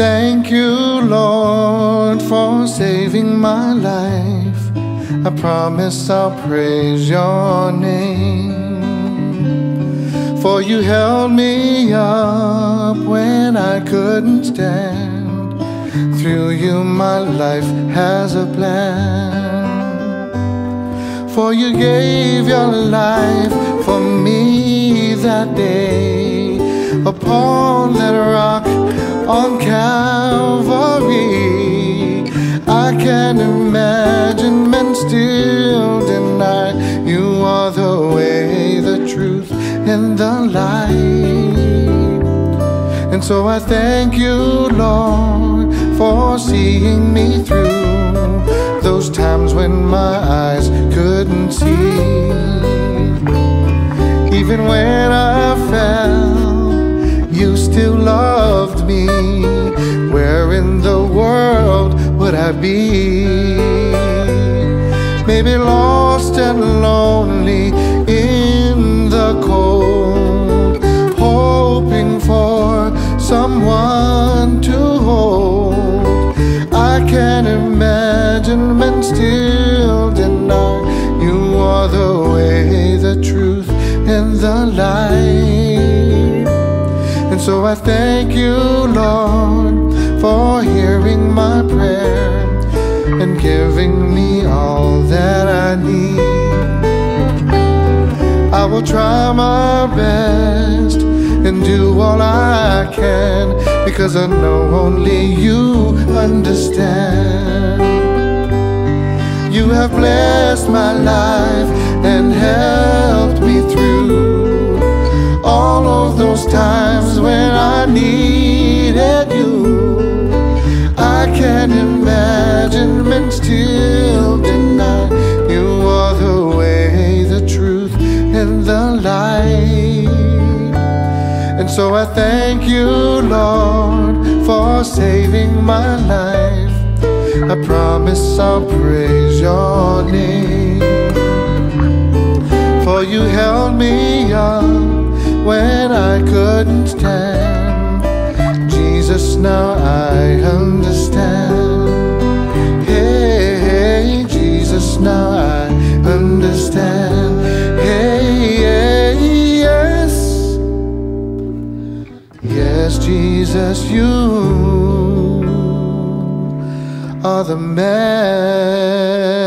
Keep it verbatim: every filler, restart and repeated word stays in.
Thank you, Lord, for saving my life. I promise I'll praise your name. For you held me up when I couldn't stand. Through you my life has a plan. For you gave your life for me that day, upon that rock on Calvary. I can imagine men still deny you are the way, the truth, and the light. And so I thank you, Lord, for seeing me through those times when my eyes couldn't see. Even when I fell, you still loved me. Where in the world would I be? Maybe lost and lonely in the cold, hoping for someone to hold. I can imagine men still deny you are the way, the truth, and the light. And so I thank you, Lord, for hearing my prayer and giving me all that I need. I will try my best and do all I can, because I know only you understand. You have blessed my life and helped me through all of those times when I needed you. I can imagine men still deny you are the way, the truth, and the light. And so I thank you, Lord, for saving my life. I promise I'll praise your name. For you held me up when I couldn't stand. Jesus, now I understand. Hey, hey, Jesus, now I understand. Hey, hey, yes. Yes, Jesus, you are the man.